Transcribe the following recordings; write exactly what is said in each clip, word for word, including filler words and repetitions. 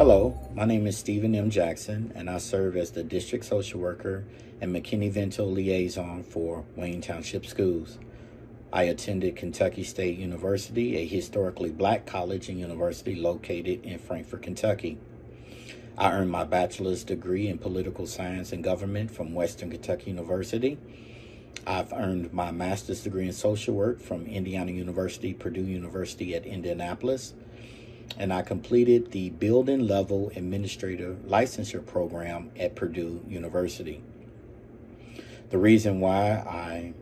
Hello, my name is Stephen M. Jackson, and I serve as the District Social Worker and McKinney-Vento Liaison for Wayne Township Schools. I attended Kentucky State University, a historically black college and university located in Frankfort, Kentucky. I earned my bachelor's degree in political science and government from Western Kentucky University. I've earned my master's degree in social work from Indiana University, Purdue University at Indianapolis. And I completed the building level administrative licensure program at Purdue University. The reason why I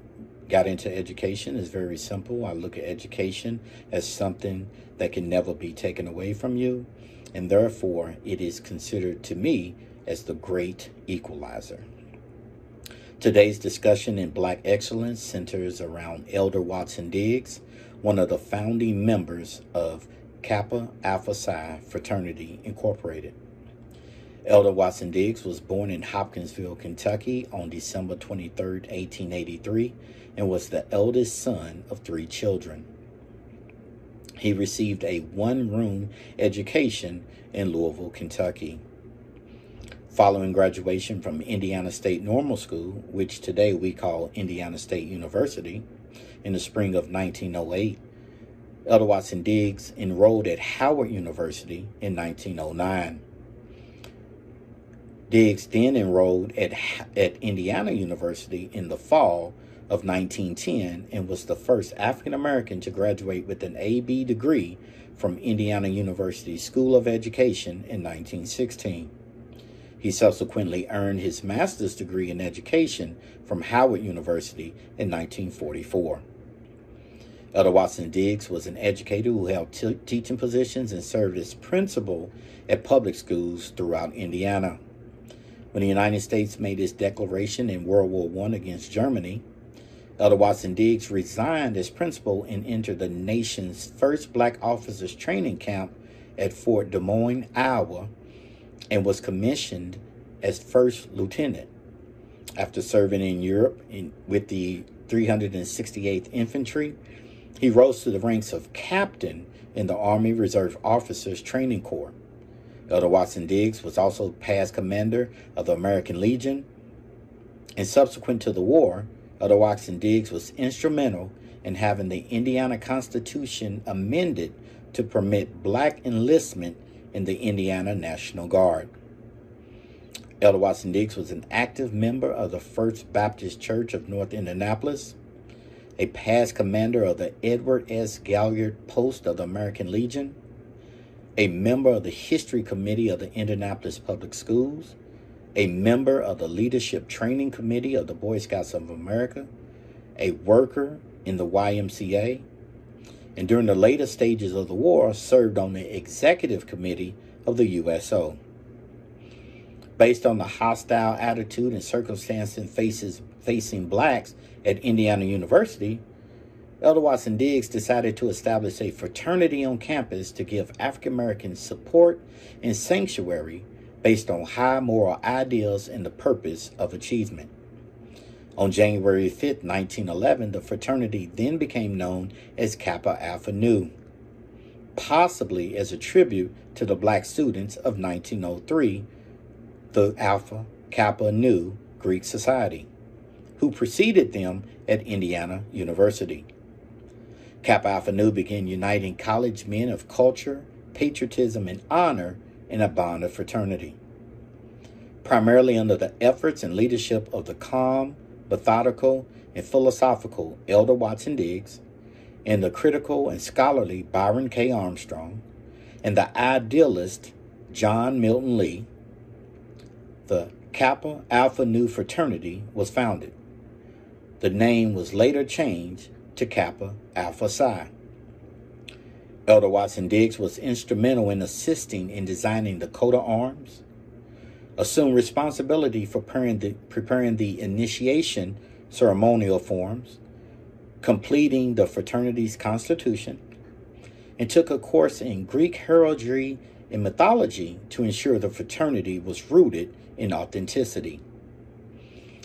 got into education is very simple. I look at education as something that can never be taken away from you, and therefore it is considered to me as the great equalizer. Today's discussion in Black Excellence centers around Elder Watson Diggs, one of the founding members of Kappa Alpha Psi Fraternity Incorporated. Elder Watson Diggs was born in Hopkinsville, Kentucky on December twenty-third, eighteen eighty-three, and was the eldest son of three children. He received a one-room education in Louisville, Kentucky. Following graduation from Indiana State Normal School, which today we call Indiana State University, in the spring of nineteen oh eight, Elder Watson Diggs enrolled at Howard University in nineteen oh nine. Diggs then enrolled at, at Indiana University in the fall of nineteen ten and was the first African American to graduate with an A B degree from Indiana University School of Education in nineteen sixteen. He subsequently earned his master's degree in education from Howard University in nineteen forty-four. Elder Watson Diggs was an educator who held teaching positions and served as principal at public schools throughout Indiana. When the United States made its declaration in World War One against Germany, Elder Watson Diggs resigned as principal and entered the nation's first black officers training camp at Fort Des Moines, Iowa, and was commissioned as first lieutenant. After serving in Europe in, with the three hundred sixty-eighth Infantry, he rose to the ranks of captain in the Army Reserve Officers Training Corps. Elder Watson Diggs was also past commander of the American Legion, and subsequent to the war, Elder Watson Diggs was instrumental in having the Indiana Constitution amended to permit black enlistment in the Indiana National Guard. Elder Watson Diggs was an active member of the First Baptist Church of North Indianapolis, a past commander of the Edward S. Galliard Post of the American Legion, a member of the History Committee of the Indianapolis Public Schools, a member of the Leadership Training Committee of the Boy Scouts of America, a worker in the Y M C A, and during the later stages of the war, served on the Executive Committee of the U S O. Based on the hostile attitude and circumstances faces, facing blacks at Indiana University, Elder Watson Diggs decided to establish a fraternity on campus to give African Americans support and sanctuary based on high moral ideals and the purpose of achievement. On January fifth, nineteen eleven, the fraternity then became known as Kappa Alpha Nu, possibly as a tribute to the black students of nineteen oh three, the Alpha Kappa Nu Greek Society, who preceded them at Indiana University. Kappa Alpha Nu began uniting college men of culture, patriotism, and honor in a bond of fraternity. Primarily under the efforts and leadership of the calm, methodical, and philosophical Elder Watson Diggs, and the critical and scholarly Byron K Armstrong, and the idealist John Milton Lee, the Kappa Alpha Nu fraternity was founded. The name was later changed to Kappa Alpha Psi. Elder Watson Diggs was instrumental in assisting in designing the coat of arms, assumed responsibility for preparing the, preparing the initiation ceremonial forms, completing the fraternity's constitution, and took a course in Greek heraldry in mythology to ensure the fraternity was rooted in authenticity.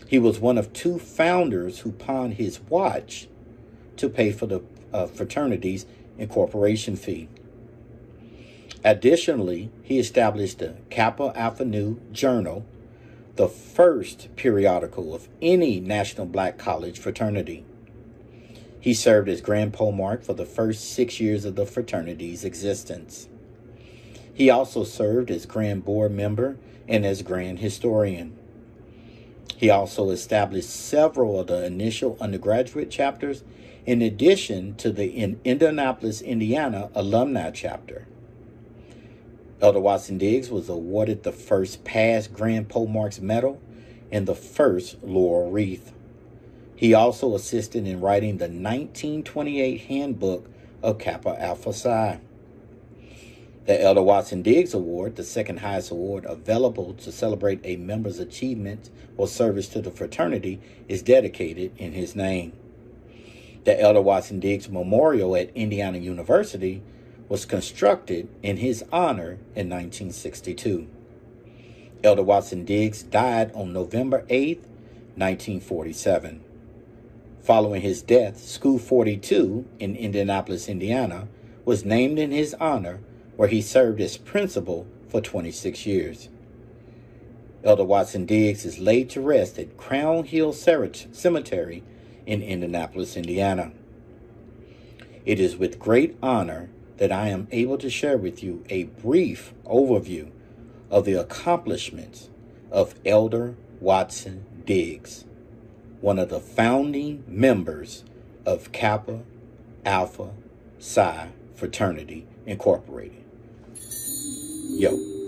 He was one of two founders who pawned his watch to pay for the uh, fraternity's incorporation fee. Additionally, he established the Kappa Alpha Nu Journal, the first periodical of any National Black College fraternity. He served as Grand Polemarch for the first six years of the fraternity's existence. He also served as Grand Board Member and as Grand Historian. He also established several of the initial undergraduate chapters, in addition to the in Indianapolis, Indiana alumni chapter. Elder Watson Diggs was awarded the first Past Grand Polemarch's Medal and the first Laurel Wreath. He also assisted in writing the nineteen twenty-eight Handbook of Kappa Alpha Psi. The Elder Watson Diggs Award, the second highest award available to celebrate a member's achievement or service to the fraternity, is dedicated in his name. The Elder Watson Diggs Memorial at Indiana University was constructed in his honor in nineteen sixty-two. Elder Watson Diggs died on November eighth, nineteen forty-seven. Following his death, School forty-two in Indianapolis, Indiana, was named in his honor, where he served as principal for twenty-six years. Elder Watson Diggs is laid to rest at Crown Hill Cemetery in Indianapolis, Indiana. It is with great honor that I am able to share with you a brief overview of the accomplishments of Elder Watson Diggs, one of the founding members of Kappa Alpha Psi Fraternity Incorporated. Yo.